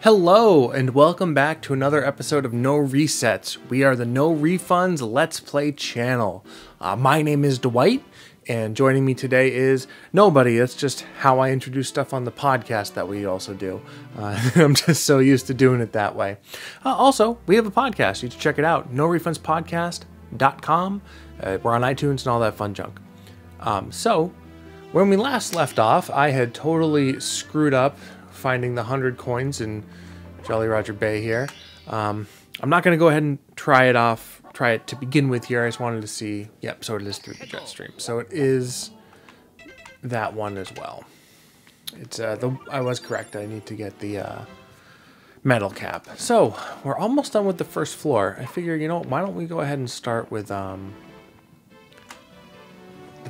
Hello, and welcome back to another episode of No Resets. We are the No Refunds Let's Play channel. My name is Dwight, and joining me today is nobody. That's just how I introduce stuff on the podcast that we also do. I'm just so used to doing it that way. Also, we have a podcast. You should check it out. NoRefundsPodcast.com. We're on iTunes and all that fun junk. When we last left off, I had totally screwed up finding the 100 coins in Jolly Roger Bay here. I'm not going to go ahead and try it to begin with here. I just wanted to see. Yep, so it is through the jet stream. So it is that one as well. It's I was correct. I need to get the metal cap. So we're almost done with the first floor. I figure, you know, why don't we go ahead and start with the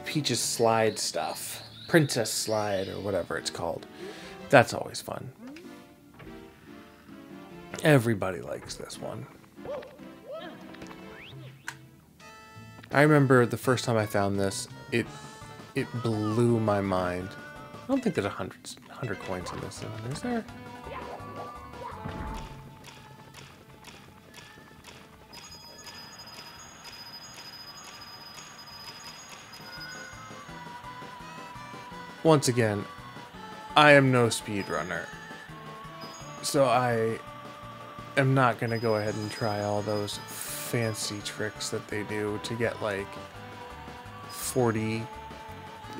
Peach's Slide stuff. Princess Slide or whatever it's called. That's always fun. Everybody likes this one. I remember the first time I found this, it blew my mind. I don't think there's 100 coins in this one, is there? Once again, I am no speedrunner, so I am not going to go ahead and try all those fancy tricks that they do to get like 40,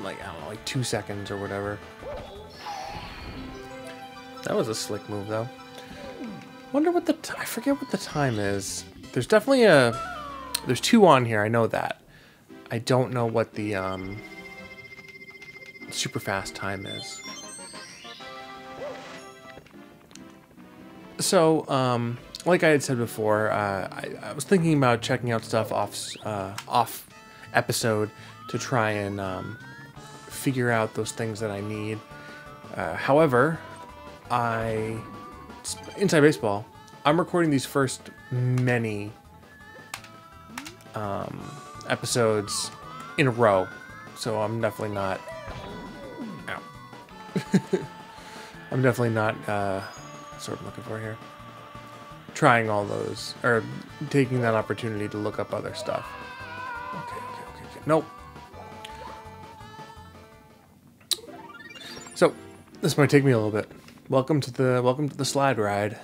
like, I don't know, like 2 seconds or whatever. That was a slick move, though. Wonder what I forget what the time is. There's definitely there's two on here, I know that. I don't know what the super fast time is. So, like I had said before, I was thinking about checking out stuff off episode to try and figure out those things that I need. However, Inside Baseball, I'm recording these first many episodes in a row, so I'm definitely not... Ow. I'm definitely not... sort of looking for here. Trying all those, or taking that opportunity to look up other stuff. Okay. Nope. So this might take me a little bit. Welcome to the slide ride.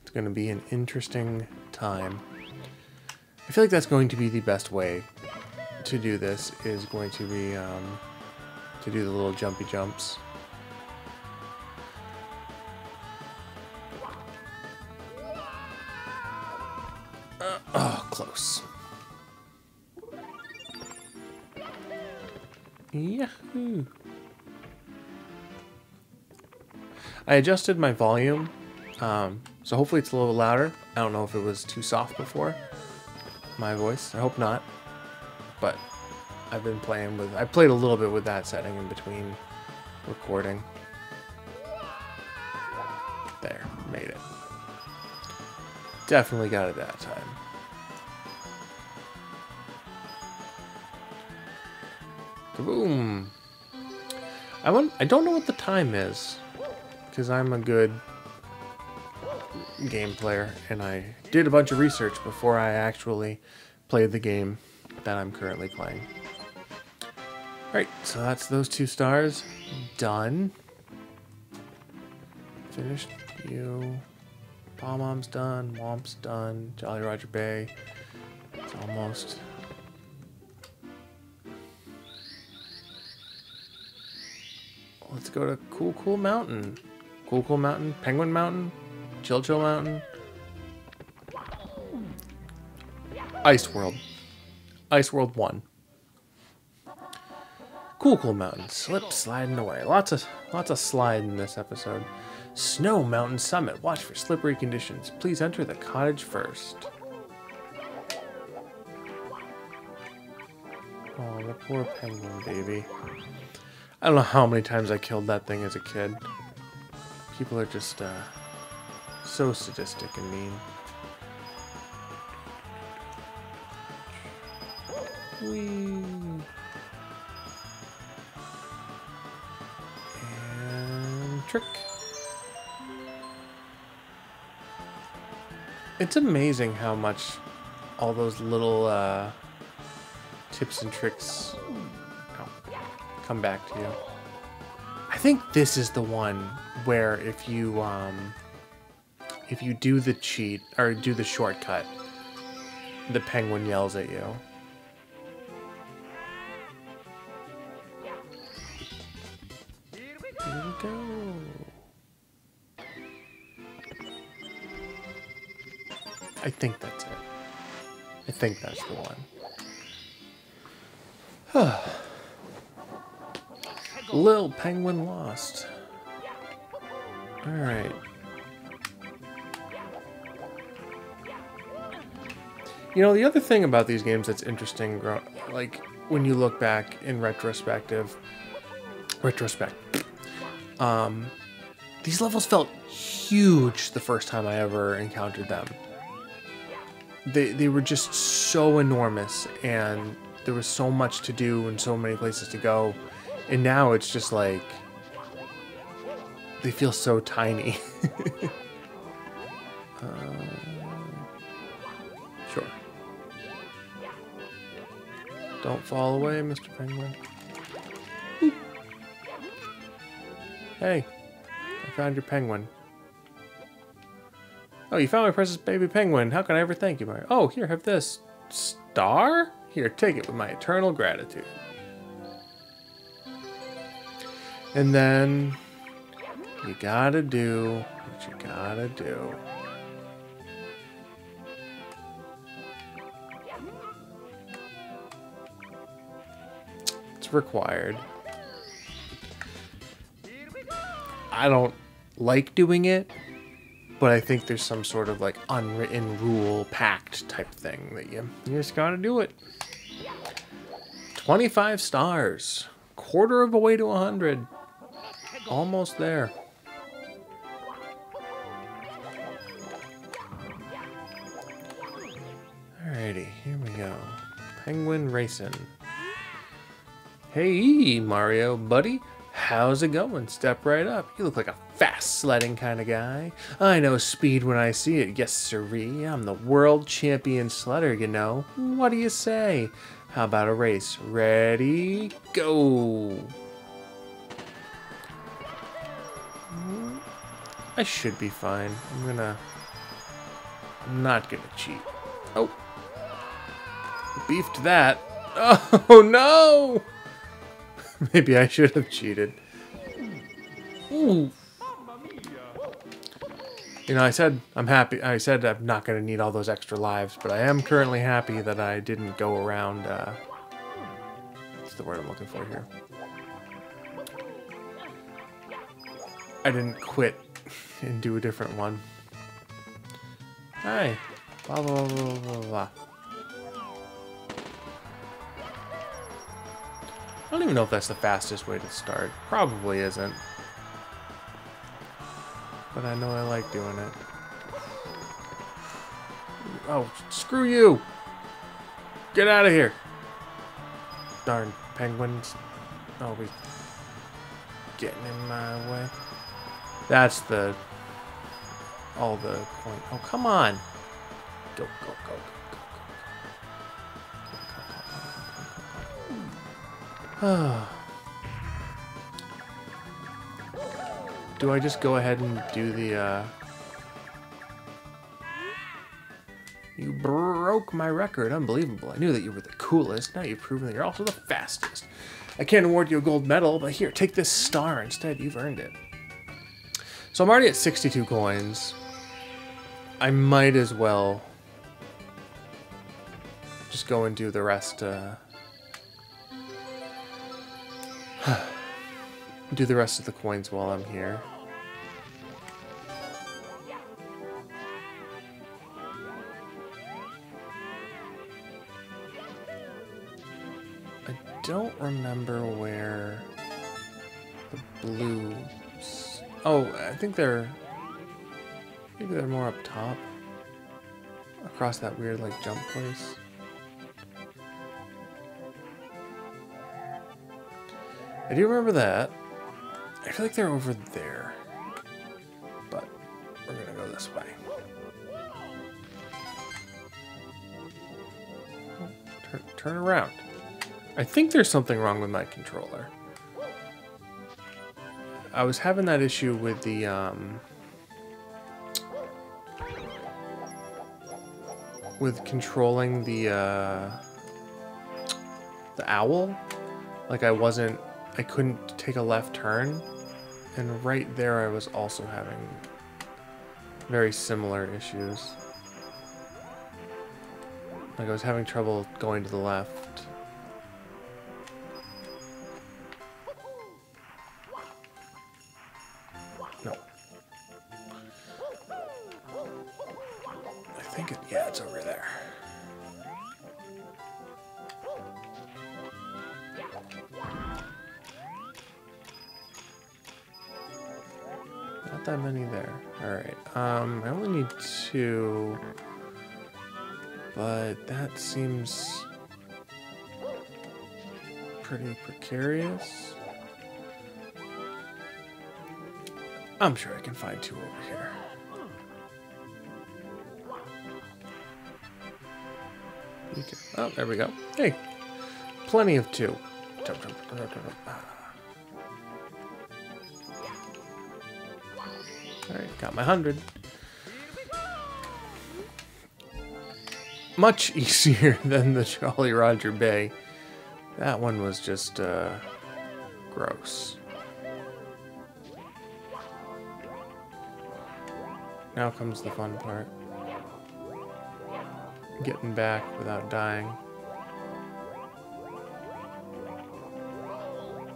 It's going to be an interesting time. I feel like that's going to be the best way to do this. Is going to be to do the little jumpy jumps. Close. Yahoo! I adjusted my volume, so hopefully it's a little louder. I don't know if it was too soft before, my voice. I hope not. But I've been playing with... I played a little bit with that setting in between recording. There. Made it. Definitely got it that time. Kaboom! I don't know what the time is, because I'm a good game player, and I did a bunch of research before I actually played the game that I'm currently playing. Alright, so that's those 2 stars. Done. Finished you. Bob-omb's done. Womp's done. Jolly Roger Bay. It's almost... Let's go to Cool Cool Mountain. Cool Cool Mountain, Penguin Mountain, Chill Chill Mountain. Ice World. Ice World 1. Cool Cool Mountain, slip sliding away. Lots of slide in this episode. Snow Mountain Summit, watch for slippery conditions. Please enter the cottage first. Oh, the poor penguin baby. I don't know how many times I killed that thing as a kid. People are just so sadistic and mean. Whee. And trick. It's amazing how much all those little tips and tricks come back to you. I think this is the one where if you do the cheat or do the shortcut, the penguin yells at you. Here we go. I think that's it. I think that's the one. Little penguin lost. All right. You know, the other thing about these games that's interesting, like when you look back in retrospect, these levels felt huge the first time I ever encountered them. They were just so enormous, and there was so much to do and so many places to go. And now it's just like, they feel so tiny. Sure. Don't fall away, Mr. Penguin. Boop. Hey, I found your penguin. Oh, you found my precious baby penguin. How can I ever thank you, Mario? Oh, here, have this. Star? Here, take it with my eternal gratitude. And then you gotta do what you gotta do. It's required. I don't like doing it, but I think there's some sort of like unwritten rule pact type thing that you just gotta do it. 25 stars. Quarter of a way to 100. Almost there. Alrighty, here we go. Penguin racing. Hey, Mario, buddy. How's it going? Step right up. You look like a fast sledding kind of guy. I know speed when I see it. Yes, sirree. I'm the world champion sledder, you know. What do you say? How about a race? Ready, go. I should be fine. I'm not gonna cheat. Oh. Beefed that. Oh no! Maybe I should have cheated. Ooh. You know, I said I'm happy. I said I'm not going to need all those extra lives, but I am currently happy that I didn't go around. What's the word I'm looking for here? I didn't quit and do a different one. Hi. Blah, blah, blah, blah, blah. I don't even know if that's the fastest way to start. Probably isn't. But I know I like doing it. Oh, screw you! Get out of here! Darn penguins. Always getting in my way. That's the... all the point. Oh, come on! Go, go, go, go, go, go, go, go, go, go, go, go, go, go, go, go, go, go. Do I just go ahead and do the, You broke my record. Unbelievable. I knew that you were the coolest. Now you've proven that you're also the fastest. I can't award you a gold medal, but here, take this star instead. You've earned it. So I'm already at 62 coins. I might as well just go and do the rest, do the rest of the coins while I'm here. I don't remember where the blue... Oh, I think they're... Maybe they're more up top. Across that weird, like, jump place. I do remember that. I feel like they're over there, but we're gonna go this way. turn around. I think there's something wrong with my controller. I was having that issue with the, with controlling the owl. Like I couldn't take a left turn. And right there I was also having very similar issues. Like I was having trouble going to the left. Yeah, it's over there. Not that many there. Alright, I only need 2, but that seems pretty precarious. I'm sure I can find 2 over here. Okay. Oh, there we go. Hey, plenty of 2. Jump. All right, got my 100. Much easier than the Jolly Roger Bay. That one was just gross. Now comes the fun part. Getting back without dying.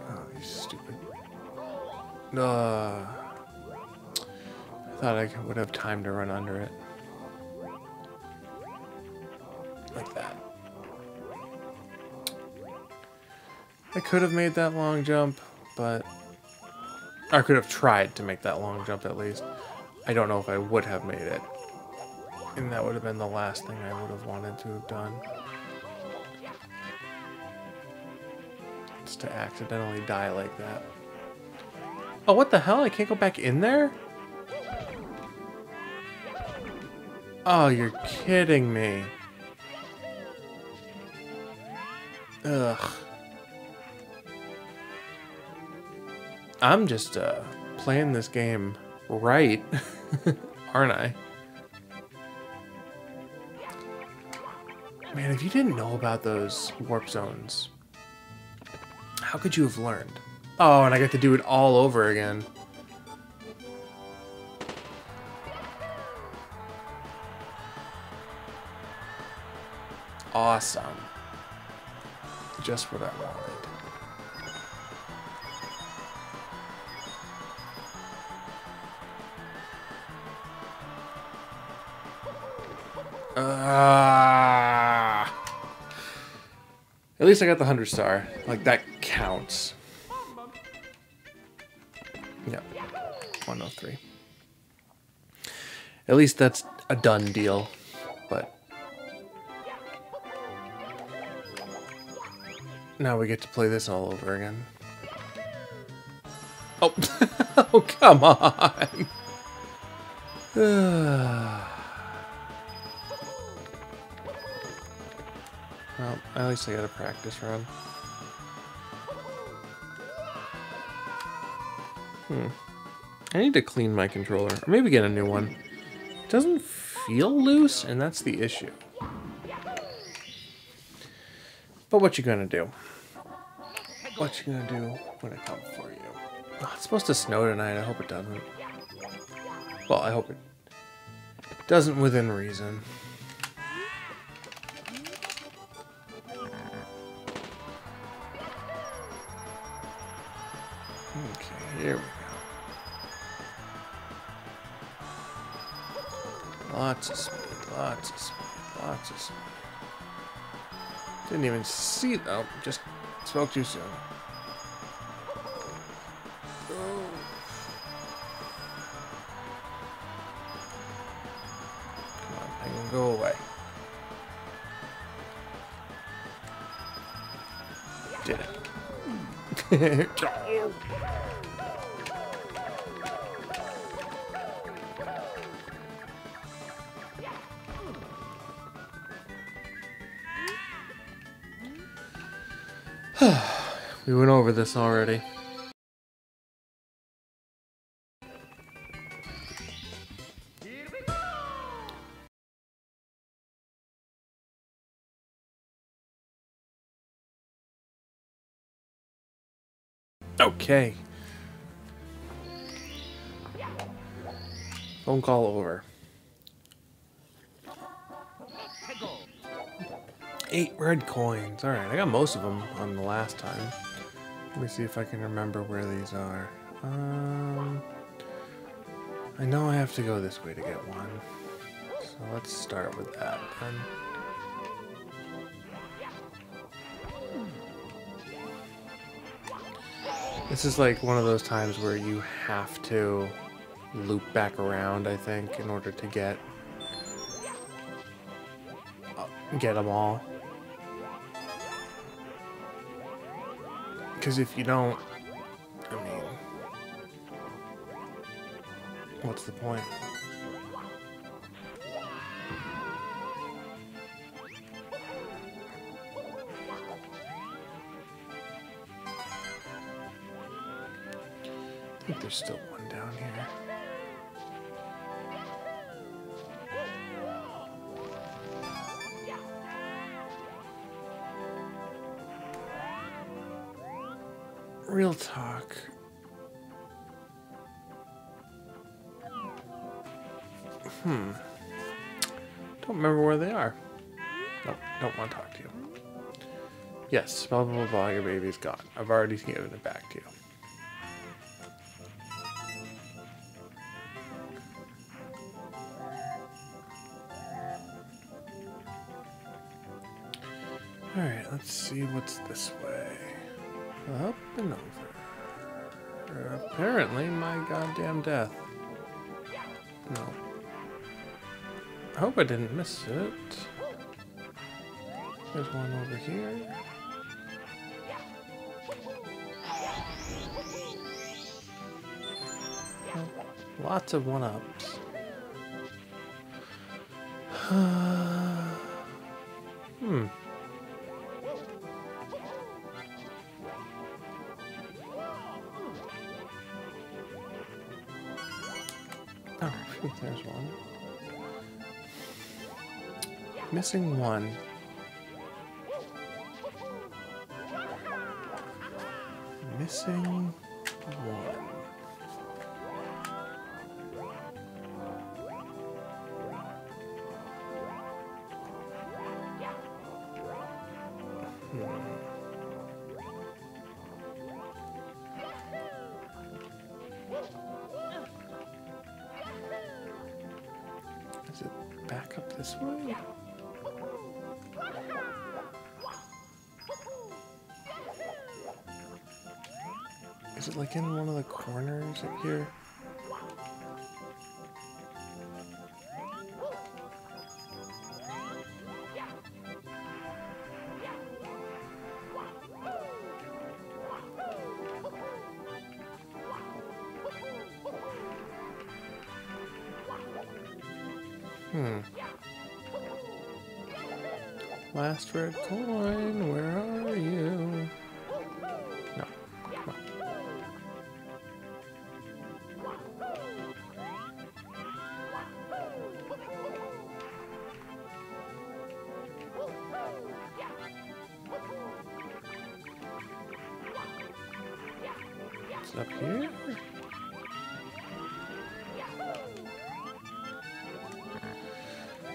Oh, you stupid. I thought I would have time to run under it. Like that. I could have made that long jump, but... I could have tried to make that long jump at least. I don't know if I would have made it. And that would have been the last thing I would have wanted to have done. Just to accidentally die like that. Oh, what the hell? I can't go back in there? Oh, you're kidding me. Ugh. I'm just playing this game right, aren't I? Man, if you didn't know about those warp zones, how could you have learned? Oh, and I got to do it all over again. Awesome. Just what I wanted. At least I got the 100 star. Like, that counts. Yep. 103. At least that's a done deal. But... now we get to play this all over again. Oh! Oh, come on! Well, at least I got a practice run. I need to clean my controller. Or maybe get a new one. It doesn't feel loose, and that's the issue. But what you gonna do? What you gonna do when I come for you? Oh, it's supposed to snow tonight. I hope it doesn't. Well, I hope it doesn't within reason. Okay, here we go. Lots of speed, lots of speed, lots of speed. Didn't even see it. Oh, just spoke too soon. Oh. Come on, I can go away. Did it. We went over this already. Okay. Phone call over. 8 red coins. Alright, I got most of them on the last time. Let me see if I can remember where these are. I know I have to go this way to get one. So let's start with that then. This is like one of those times where you have to loop back around, I think, in order to get them all. Because if you don't, I mean, what's the point? I think there's still one down here. Real talk. Don't remember where they are. Nope, don't want to talk to you. Yes, blah blah blah, your baby's gone. I've already given it back to you. Alright, let's see what's this way. Up and over. Apparently, my goddamn death. No. I hope I didn't miss it. There's one over here. Oh, lots of one-ups. Oh, there's one. Missing one. Missing one. Is it back up this way? Is it like in one of the corners up here? Last red coin, where are you? No. Come on. It's up here?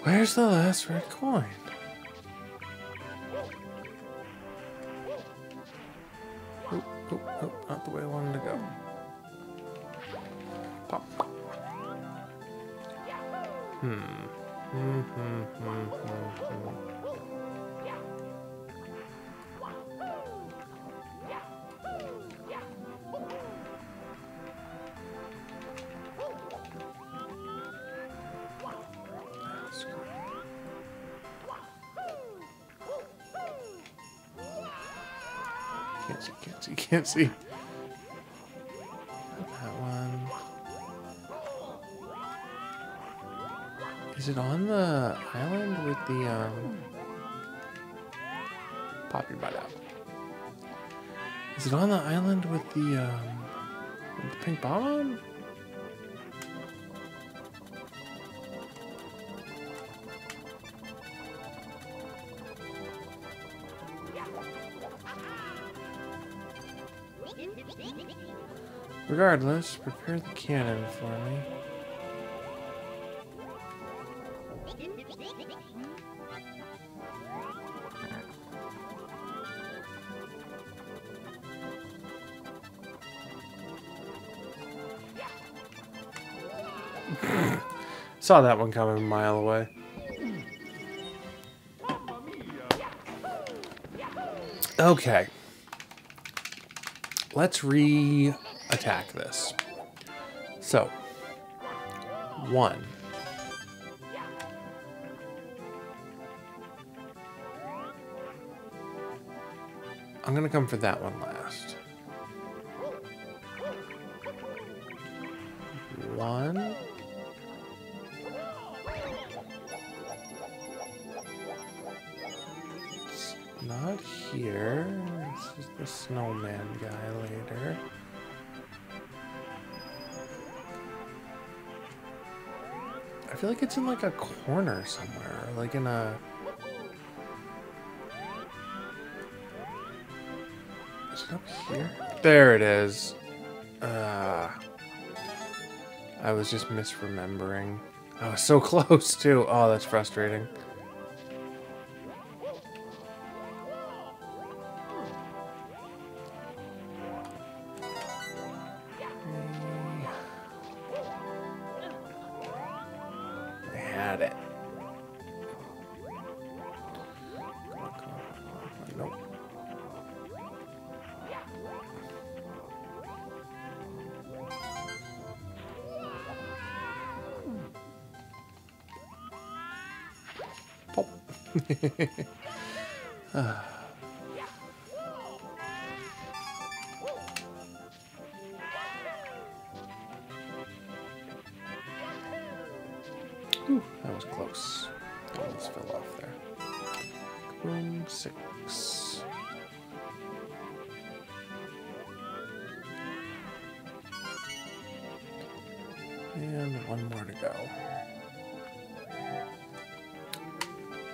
Where's the last red coin? Not the way I wanted to go. Pop. Can't see, can't see, can't see. Is it on the island with the... Pop your butt out. Is it on the island with the pink Bob-omb? Regardless, prepare the cannon for me. Saw that one coming a mile away. Okay. Let's re-attack this. So, one. I'm gonna come for that one last. One. It's not here. This is the snowman guy later. I feel like it's in like a corner somewhere, like in a... Is it up here? There it is. I was just misremembering. I was so close too. Oh, that's frustrating. Ooh, that was close. I almost fell off there. Room 6. And one more to go.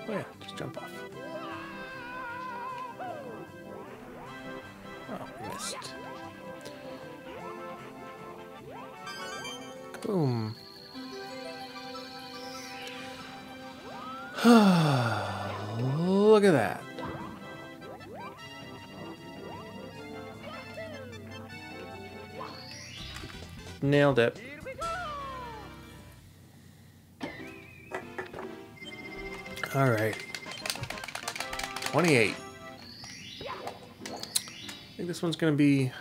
Oh yeah, just jump off. Oh, missed. Boom. Look at that. Nailed it. All right. 28. I think this one's going to be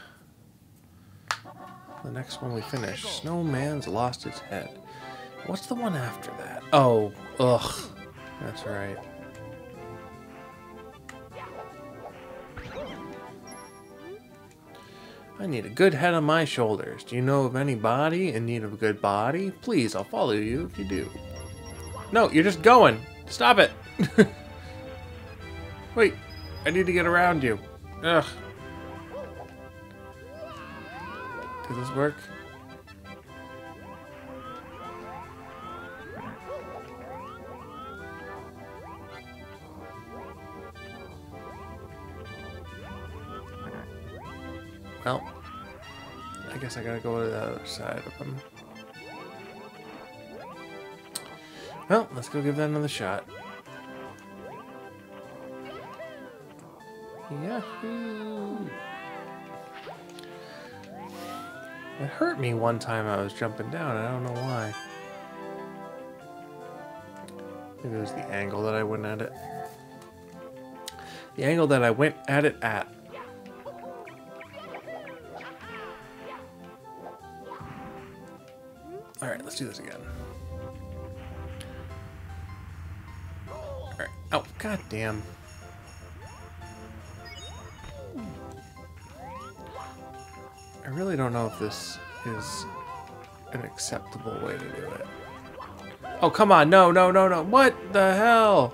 the next one we finish. Snowman's lost its head. What's the one after that? Oh, ugh. That's right. I need a good head on my shoulders. Do you know of anybody in need of a good body? Please, I'll follow you if you do. No, you're just going. Stop it. Wait, I need to get around you. Ugh. Does this work? Well, I guess I gotta go to the other side of them. Well, let's go give that another shot. Yahoo! It hurt me one time I was jumping down, I don't know why. Maybe it was the angle that I went at it. The angle that I went at it at. Alright, let's do this again. Alright. Oh, goddamn. I really don't know if this is an acceptable way to do it. Oh, come on. No, no, no, no. What the hell?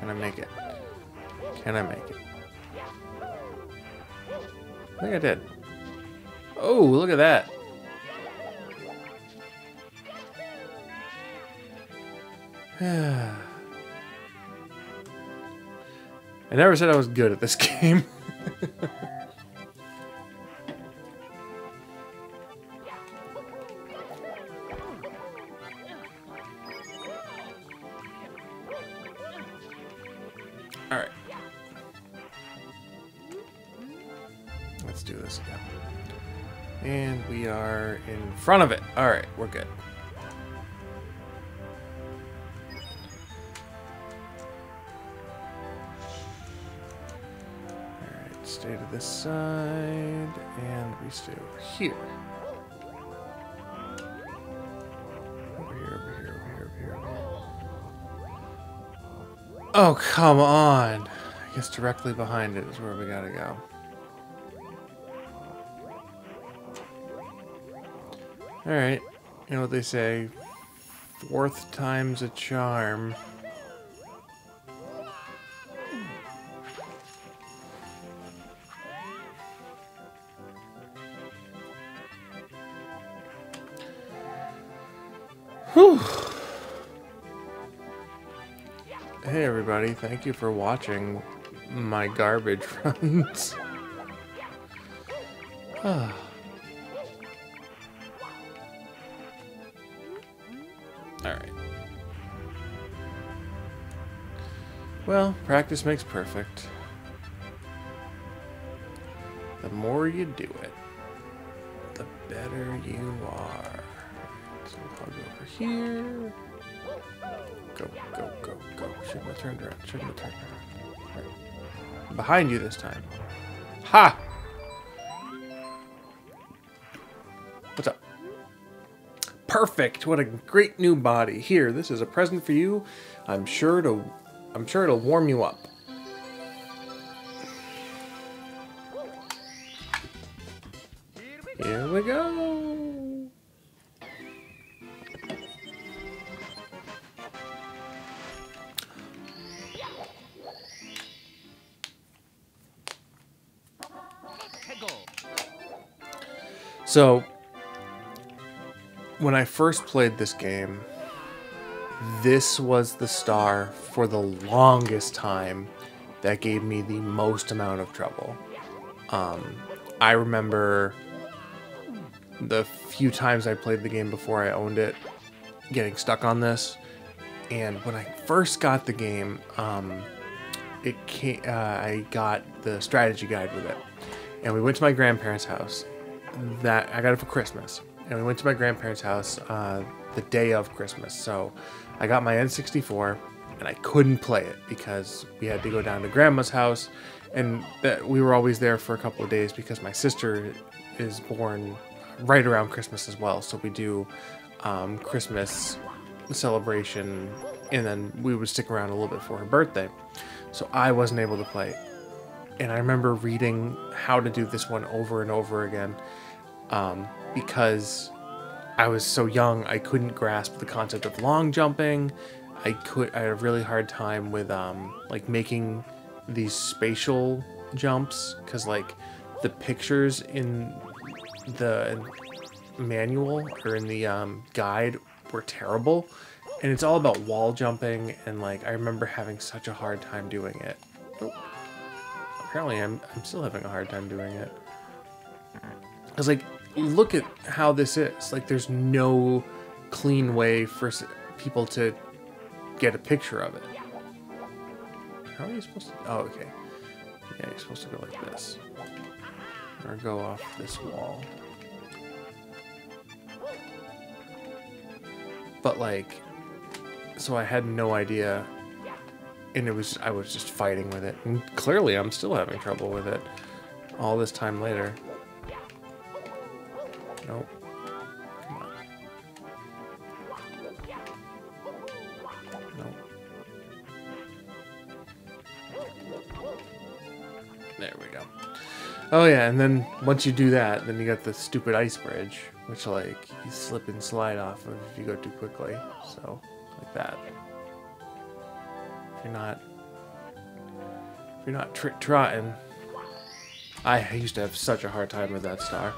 Can I make it? Can I make it? I think I did. Oh, look at that. I never said I was good at this game. Alright. Let's do this again. And we are in front of it. Alright, we're good. Stay to this side, and we stay over here. Over here. Oh, come on! I guess directly behind it is where we gotta go. Alright, you know what they say, fourth time's a charm. Whew. Hey everybody, thank you for watching my garbage runs. Alright. Well, practice makes perfect. The more you do it, the better you are. So I'll go over here. Go. Shouldn't have turned around. Right. Behind you this time. Ha! What's up? Perfect! What a great new body. Here, this is a present for you. I'm sure it'll warm you up. Here we go! So, when I first played this game, this was the star for the longest time that gave me the most amount of trouble. I remember the few times I played the game before I owned it, getting stuck on this. And when I first got the game, I got the strategy guide with it. And we went to my grandparents' house. That I got it for Christmas, and we went to my grandparents' house the day of Christmas. So I got my N64, and I couldn't play it because we had to go down to Grandma's house, and that we were always there for a couple of days because my sister is born right around Christmas as well. So we do Christmas celebration, and then we would stick around a little bit for her birthday. So I wasn't able to play, and I remember reading how to do this one over and over again. Because I was so young, I couldn't grasp the concept of long jumping. I had a really hard time with like making these spatial jumps, because like the pictures in the manual or in the guide were terrible, and it's all about wall jumping, and like I remember having such a hard time doing it. Oh, apparently I'm still having a hard time doing it. I was like, look at how this is. Like, there's no clean way for people to get a picture of it. How are you supposed to... Oh, okay. Yeah, you're supposed to go like this. Or go off this wall. But, like... So I had no idea. And it was... I was just fighting with it. And clearly, I'm still having trouble with it. All this time later. Nope. Come on. Nope. There we go. Oh yeah, and then once you do that, then you got the stupid ice bridge, which like you slip and slide off of if you go too quickly. So like that. If you're not trotting, I used to have such a hard time with that star.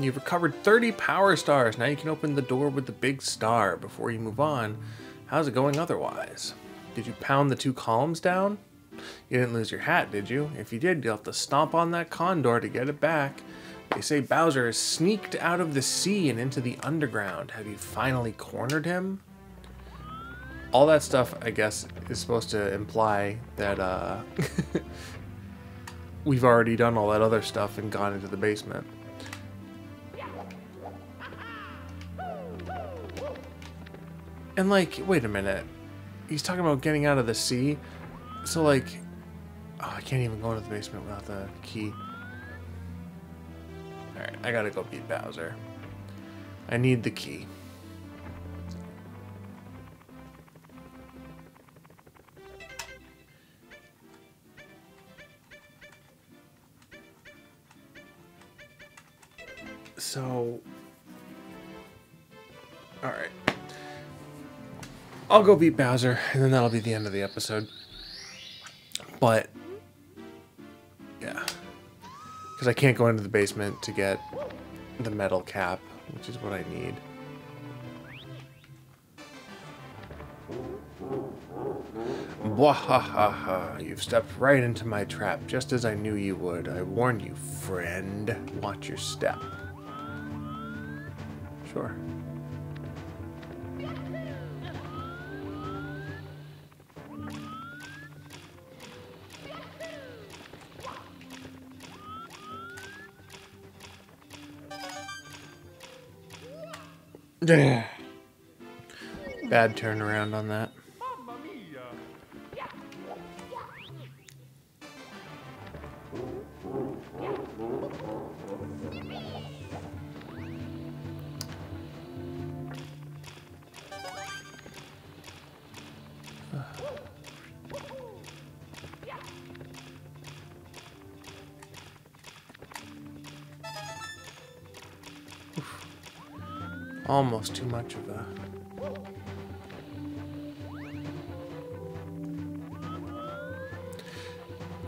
You've recovered 30 power stars. Now you can open the door with the big star. Before you move on, how's it going otherwise? Did you pound the two columns down? You didn't lose your hat, did you? If you did, you'll have to stomp on that condor to get it back. They say Bowser has sneaked out of the sea and into the underground. Have you finally cornered him? All that stuff, I guess, is supposed to imply that we've already done all that other stuff and gone into the basement. And like, wait a minute. He's talking about getting out of the sea. So like, oh, I can't even go into the basement without the key. Alright, I gotta go beat Bowser. I need the key. So, alright. I'll go beat Bowser, and then that'll be the end of the episode. But, yeah. Because I can't go into the basement to get the metal cap, which is what I need. Bwahaha, you've stepped right into my trap, just as I knew you would. I warned you, friend. Watch your step. Sure. Bad turnaround on that. Almost too much of a...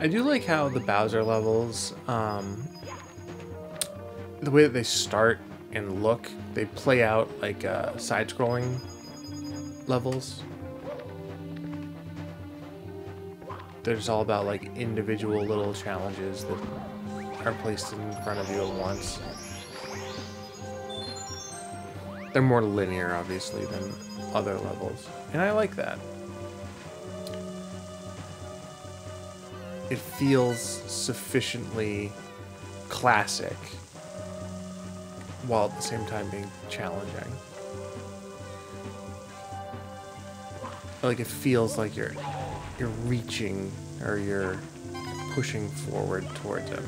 I do like how the Bowser levels, the way that they start and look, they play out like side-scrolling levels. They're just all about like individual little challenges that are placed in front of you at once. They're more linear, obviously, than other levels, and I like that. It feels sufficiently classic, while at the same time being challenging. Like, it feels like you're reaching, or you're pushing forward towards him.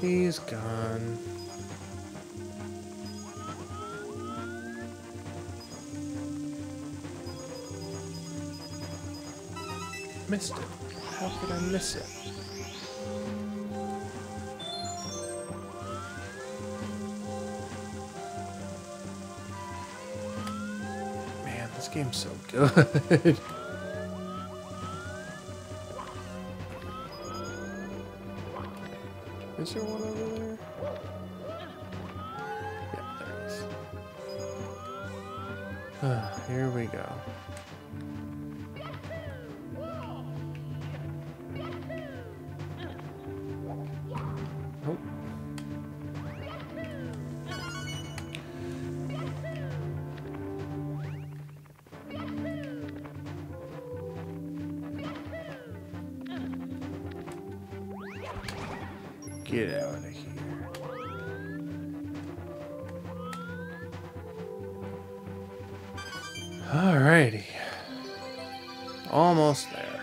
He's gone. Missed it. How could I miss it? Man, this game's so good. Is there one over there? Yeah, there is. Here we go. Nope. Get out of here. Alrighty. Almost there.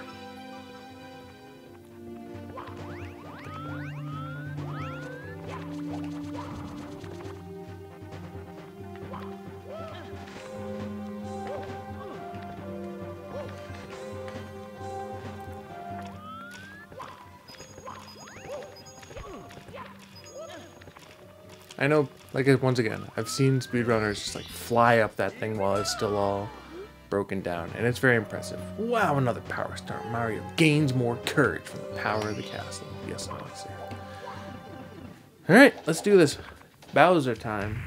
I know, like, once again, I've seen speedrunners just, like, fly up that thing while it's still all broken down, and it's very impressive. Wow, another power star. Mario gains more courage from the power of the castle. Yes, I see. Alright, let's do this. Bowser time.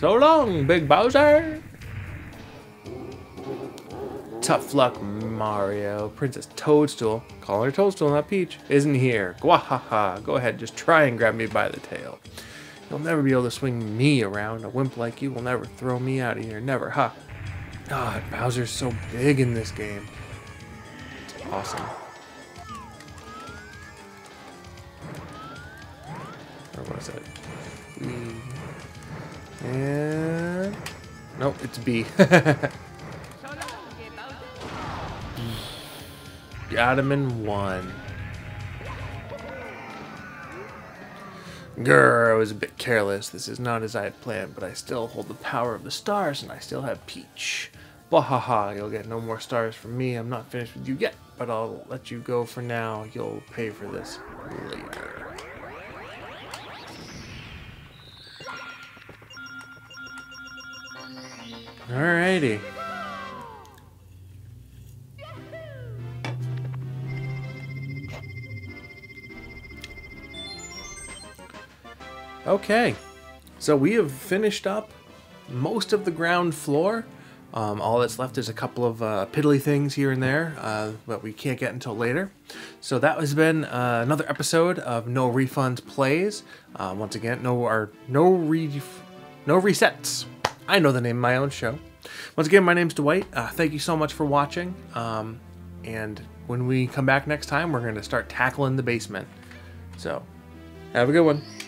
So long, Big Bowser! Tough luck, Mario. Princess Toadstool, call her Toadstool, not Peach, isn't here. Gwahaha, go ahead, just try and grab me by the tail. You'll never be able to swing me around. A wimp like you will never throw me out of here. Never, huh? God, Bowser's so big in this game. It's awesome. What was it? E. And... nope, it's B. Got him in one. Grr, I was a bit careless. This is not as I had planned, but I still hold the power of the stars, and I still have Peach. Bahaha, you'll get no more stars from me. I'm not finished with you yet, but I'll let you go for now. You'll pay for this later. Alrighty. Okay, so we have finished up most of the ground floor. All that's left is a couple of piddly things here and there that we can't get until later. So that has been another episode of No Refunds Plays. Once again, no resets. I know the name of my own show. Once again, my name's Dwight. Thank you so much for watching. And when we come back next time, we're going to start tackling the basement. So have a good one.